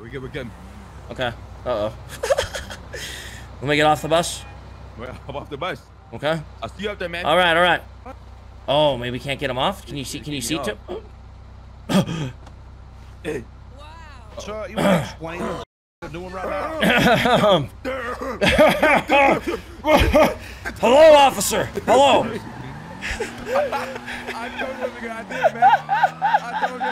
Are we good? We're good. Okay. Uh-oh. Let me get off the bus. Well, I'm off the bus. Okay. I'll see you up there, man. All right, all right. Oh, maybe we can't get him off? Can you see? Can you see? Hey. Wow. Sir, you want to explain what you're doing right now? Hello, officer. Hello. I told you the guy did, man. I told you.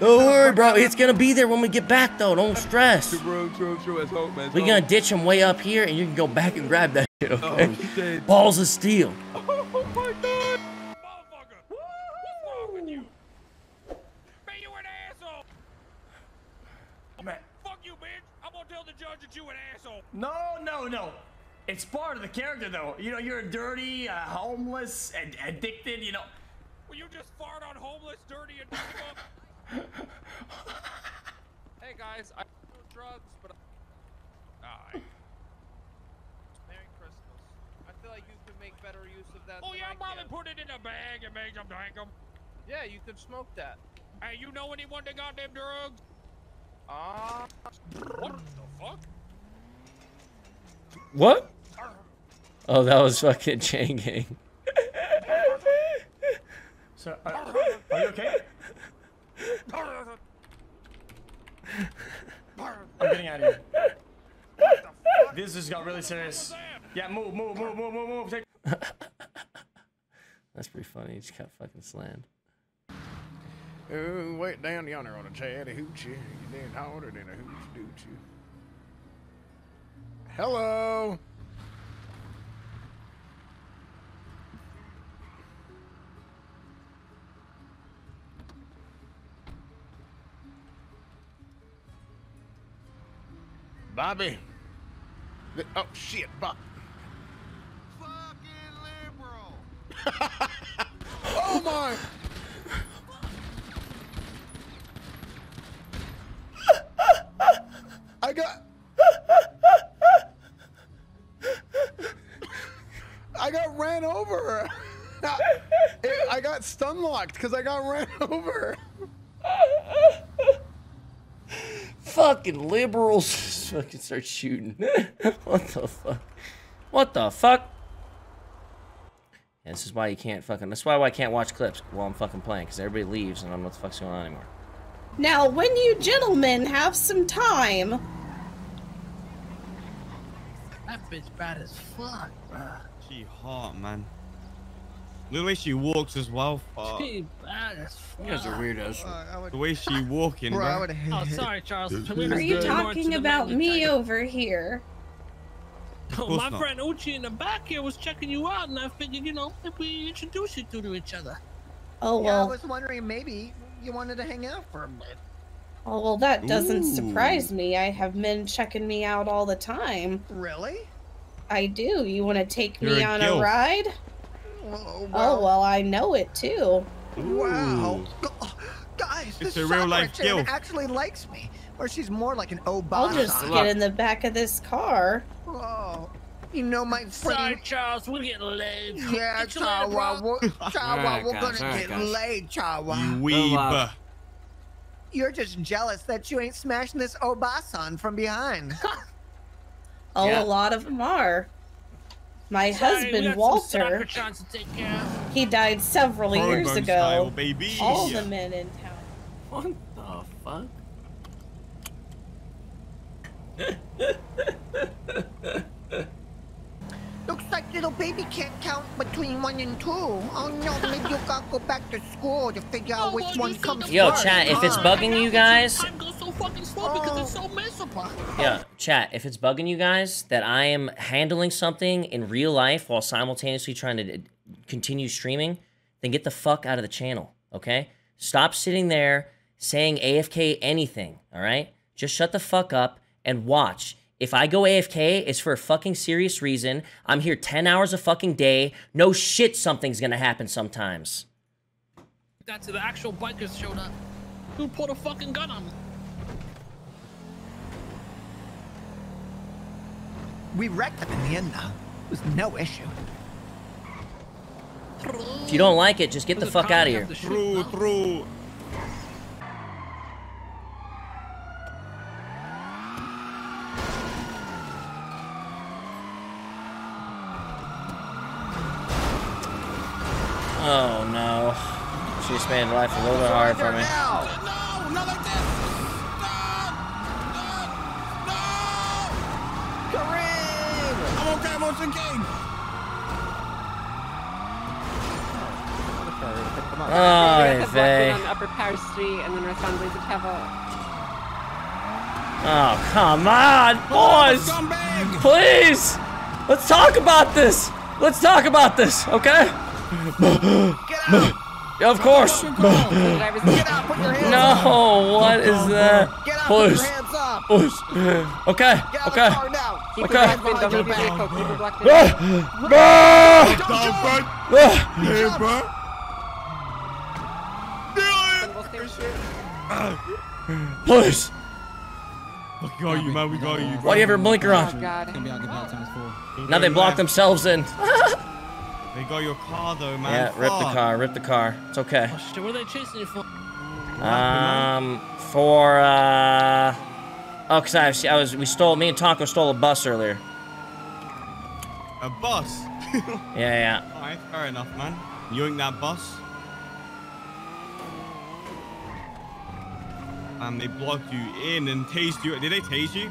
Don't worry, bro. It's gonna be there when we get back, though. Don't stress. We're gonna ditch him way up here, and you can go back and grab that shit, okay? Oh, shit. Balls of steel. Oh my God! Motherfucker! What's wrong with you? Man, you an asshole. Man, fuck you, bitch! I'm gonna tell the judge that you an asshole. No, no, no. It's part of the character, though. You know, you're dirty, homeless, and addicted. You know. Will you just fart on homeless, dirty, and up? Hey guys, I don't do drugs, but I... Merry Christmas. I feel like you could make better use of that. Oh yeah, Mom put it in a bag and make them drink them. Yeah, you could smoke that. Hey, you know anyone that got them drugs? What the fuck? What? Oh, that was fucking chain gang. So, are you okay? I'm getting out of here. This just got really serious. Yeah, move, move, move, move, move, move. Take That's pretty funny. He just got fucking slammed. Oh, wait down yonder on a Chattahoochee. You did harder than a hooch doochie. Hello. Bobby. Oh, shit, Bob. Fucking liberal. Oh, my. I got ran over. I got stun locked because I got ran over. Fucking liberals fucking start shooting. What the fuck? What the fuck? Yeah, this is why you can't fucking. That's why I can't watch clips while I'm fucking playing, because everybody leaves and I don't know what the fuck's going on anymore. Now, when you gentlemen have some time. That bitch bad as fuck. She hot, man. The way she walks as well. She bad as fuck. You guys are weirdos. The way she walking. Bro. Oh, sorry, Charles. Are you talking about me over here? Oh, my friend Uchi in the back here was checking you out, and I figured, you know, if we introduce you two to each other. Oh well. Yeah, I was wondering maybe you wanted to hang out for a bit. Oh well, that doesn't surprise me. I have men checking me out all the time. Really? I do. You want to take me on a ride? Oh, wow. Oh, well, I know it, too. Wow. Guys, this real-life actually likes me, or she's more like an Obama. I'll just get in the back of this car. Oh, you know my friend. Sorry, Charles, we're getting laid. Yeah, Chawa, we're going to get laid, Chawa. You weeb. You're just jealous that you ain't smashing this Obasan from behind. Oh, yeah. A lot of them are. My husband, Walter, he died several years ago. Style, baby. All the men in town. What the fuck? Looks like little baby can't count between 1 and 2. Oh no, maybe you gotta go back to school to figure out which one comes first. Yo, chat, if it's bugging you guys... Yeah, chat, if it's bugging you guys that I am handling something in real life while simultaneously trying to continue streaming, then get the fuck out of the channel, okay? Stop sitting there saying AFK anything, alright? Just shut the fuck up and watch. If I go AFK, it's for a fucking serious reason. I'm here 10 hours a fucking day. No shit, something's gonna happen sometimes. Got to the actual bikers showed up. Who pulled a fucking gun on me? We wrecked them in the end, though. It was no issue. If you don't like it, just get the fuck out of here. True, true. Oh no. She just made life a little bit hard for me. No, not like this! No! Kareem! I'm okay, I'm on Mr. K! Oh, Faye. On Upper Power Street and then West on Blades of Travel. Oh, come on, boys! Please! Let's talk about this! Let's talk about this, okay? Get out. Of course. No, what is that? Please. Okay. Okay. Okay. Please. Look, we got you, man. We got you. Why do you have your blinker on? Now they block themselves in. They got your car though, man. Yeah, rip the car, rip the car. It's okay. Oh, shit, what are they chasing you for? Oh, cause me and Tonko stole a bus earlier. A bus? Yeah, yeah. Alright, fair enough, man. You ain't that bus. And they blocked you in and tased you. Did they tase you?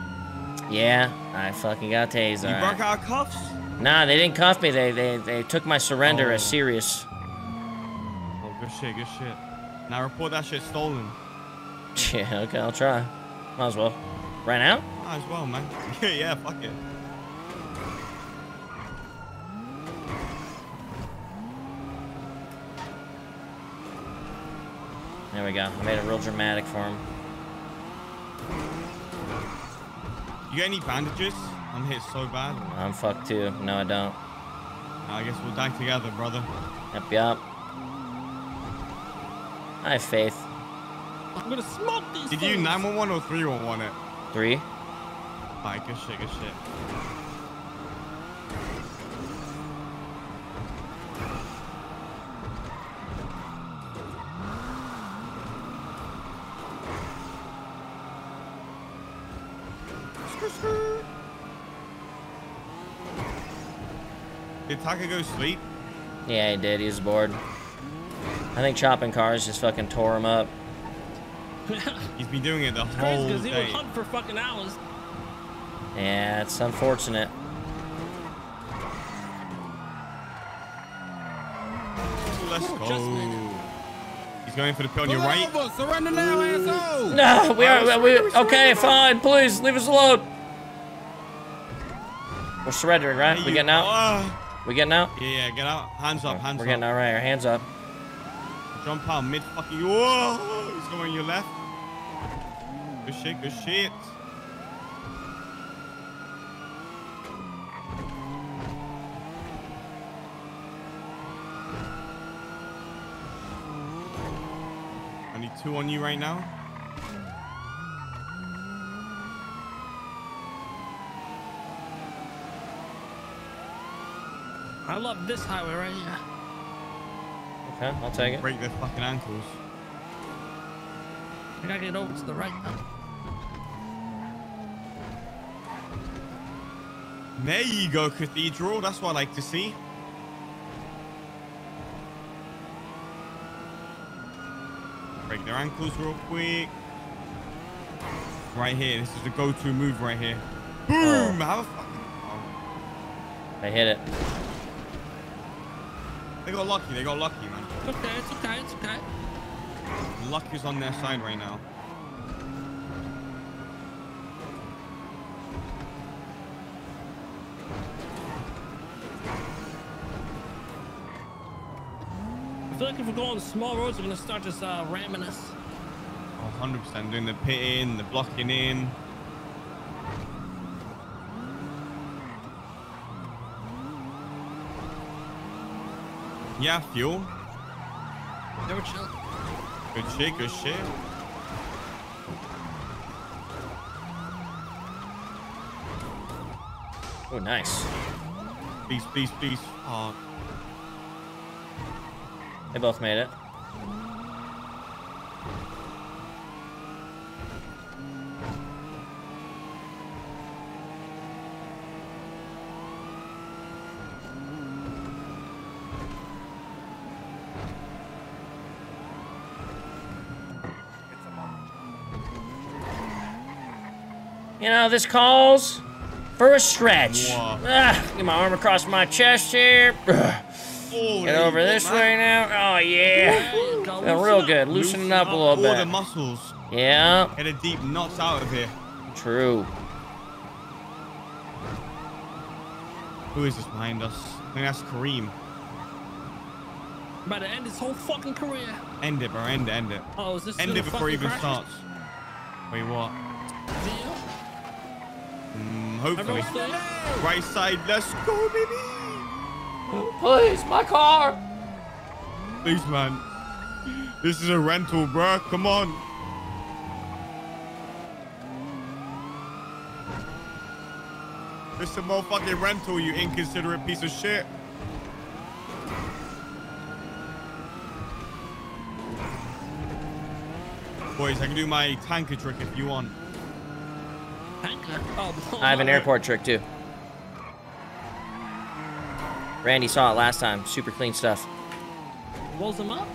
Yeah, I fucking got tased. You broke our cuffs? Nah, they didn't cuff me. They took my surrender as serious. Oh, good shit, good shit. Now report that shit stolen. Yeah, okay, I'll try. Might as well. Right now? Might as well, man. Yeah, fuck it. There we go. I made it real dramatic for him. You got any bandages? I'm hit so bad. I'm fucked too. No, I don't. I guess we'll die together, brother. Yep, yep. I have faith. I'm gonna smoke these things. Did you 911 or 311 it? 3. Alright, good shit, good shit. Did Taka go sleep? Yeah, he did. He was bored. I think chopping cars just fucking tore him up. He's been doing it the whole day. It's crazy because he would hunt for fucking hours. Yeah, it's unfortunate. Let's go. He's going for the pill on your right. Surrender now, asshole! No, okay, fine. Please, leave us alone. We're surrendering, right? We getting out? We getting out? Yeah, get out. Hands up, hands up. We're getting out, right? Our hands up. Jump out mid fucking. Whoa! He's going on your left. Good shit, good shit. Only 2 on you right now. I love this highway right here. Okay, I'll take it. Break their fucking ankles. I gotta get over to the right now. There you go, Cathedral. That's what I like to see. Break their ankles real quick. Right here. This is the go-to move right here. Boom! How the fuck? I hit it. They got lucky, man. It's okay, it's okay, it's okay. Luck is on their side right now. I feel like if we go on small roads, they're gonna start just ramming us. Oh, 100%, doing the pitting, the blocking in. Yeah, fuel. They were chill. Good shit, good shit. Oh, nice. Peace, peace, peace. Oh. They both made it. You know, this calls for a stretch. Get my arm across my chest here. Get over this way now. Oh, yeah. Feel real good. Loosening up a little bit. All the muscles. Yeah. Get a deep knots out of here. True. Who is this behind us? I think that's Kareem. About to end his whole fucking career. End it, bro. End it. Oh, is this end it before he even starts. Wait, what? Deal? Hopefully. Right side, let's go, baby. Oh, please, my car. Please, man. This is a rental, bro. Come on. This is a motherfucking rental, you inconsiderate piece of shit. Boys, I can do my tanker trick if you want. I have an airport trick too. Randy saw it last time. Super clean stuff. Rolls them up.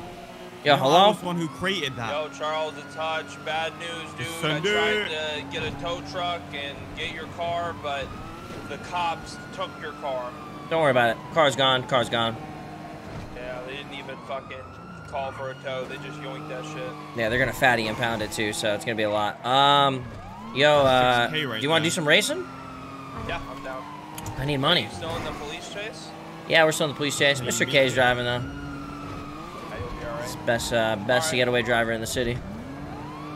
Yo, yeah, hello? I was the one who created that. Yo, Charles, it's Hodge. Bad news, dude. Sunday. I tried to get a tow truck and get your car, but the cops took your car. Don't worry about it. Car's gone. Yeah, they didn't even fucking call for a tow. They just yoinked that shit. Yeah, they're gonna fatty impound it too, so it's gonna be a lot. Yo, do you want to do some racing? Yeah, I'm down. I need money. Are you still in the police chase? Yeah, we're still in the police chase. Mr. K's driving, though. You'll be all right. He's best getaway driver in the city.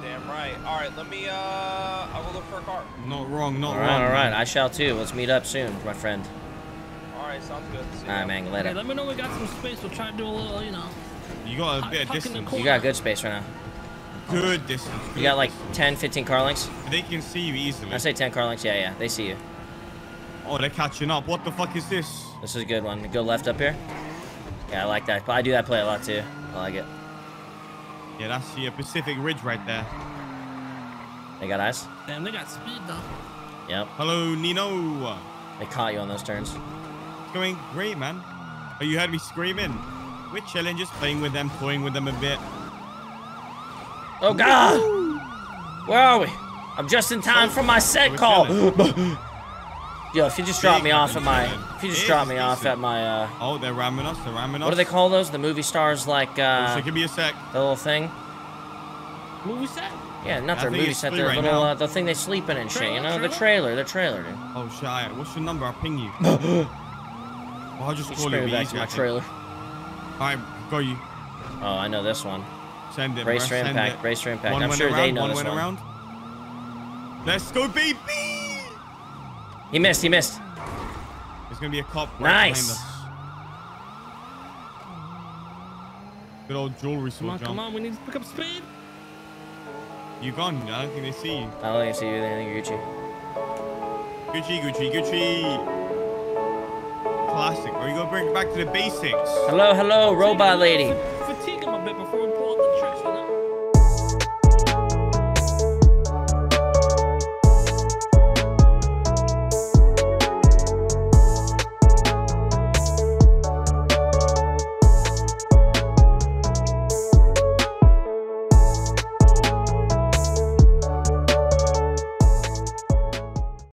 Damn right. All right, let me, I will look for a car. Not wrong. All right, I shall, too. Let's meet up soon, my friend. All right, sounds good. See all right, man, later. Hey, let me know we got some space. We'll try to do a little, you know. You got a bit of distance. You got good space right now. Good distance. You got like 10, 15 car lengths? They can see you easily. I say 10 car lengths, yeah, they see you. Oh, they're catching up. What the fuck is this? This is a good one. Go left up here. Yeah, I like that. I do that play a lot too. I like it. Yeah, that's the Pacific Ridge right there. They got eyes? Damn, they got speed though. Yep. Hello, Nino. They caught you on those turns. It's going great, man. Oh, you heard me screaming. We're chilling, just playing with them, toying with them a bit. Oh, God! Where are we? I'm just in time for my set call. Yo, if you just drop me off at my... If you just drop me off at my... Oh, they're ramming us. What do they call those? The movie stars, like... So give me a sec. The little thing. Movie set? Yeah, not their movie set. Their little... the thing they sleep in and shit, you know? The trailer. The trailer, dude. Oh, shit. Right. What's your number? I'll ping you. Well, I'll just call you. Back to my trailer. Alright, got you. Oh, I know this one. Send it, race for impact, race for impact. I'm sure they know this one. Let's go, baby! He missed. There's gonna be a cop right behind us. Good old jewelry store, John. Come on, we need to pick up speed. You gone, I don't think they see you. I don't think they see you, they think you're Gucci. Gucci. Classic, or you gonna bring it back to the basics? Hello, robot lady.